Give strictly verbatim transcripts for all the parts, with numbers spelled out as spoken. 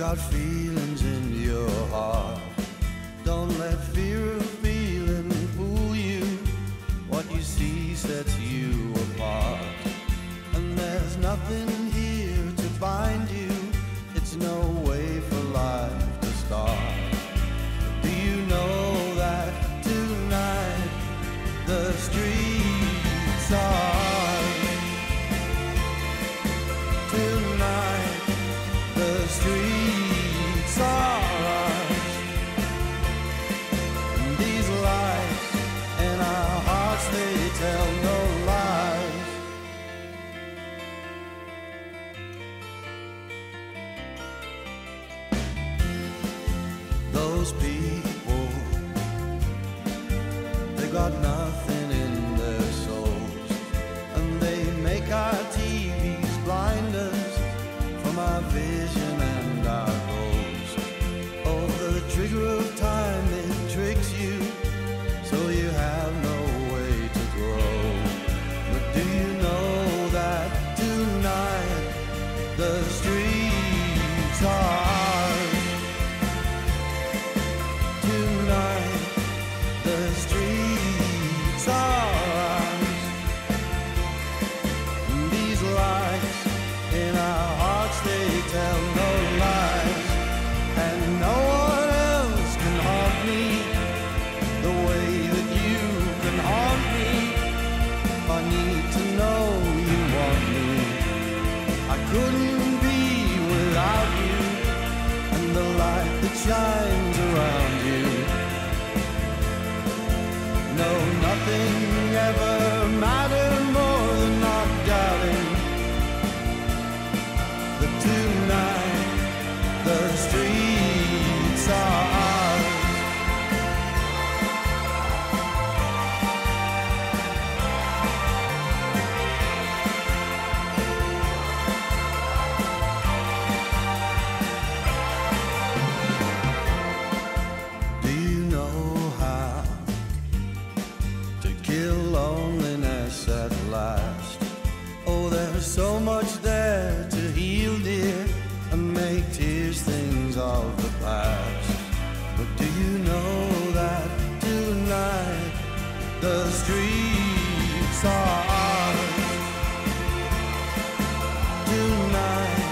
got feelings in your heart. Don't let fear of feeling fool you. What you see sets you apart. And there's nothing here to bind you. It's no way for life to start. Do you know that tonight the streets are? Streets are ours, and these lights in our hearts, they tell no lies. Those people, they got nothing in their souls, and they make our T Vs blind us from our vision. Trigger of time, it tricks you, so you have no way to grow. But do you know that tonight the streets are ours? Tonight the streets are ours. And these lights in our hearts, they tell no lies. And no one couldn't be without you, and the light that shines around you. No, nothing ever mattered more than not doubting that tonight the streets are ours. So much there to heal, dear, and make tears things of the past. But do you know that tonight the streets are ours? Tonight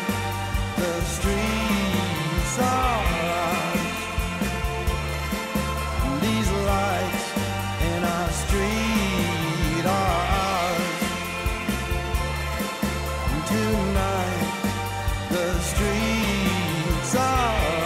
the streets are ours. And these lights in our street are ours. Tonight the streets are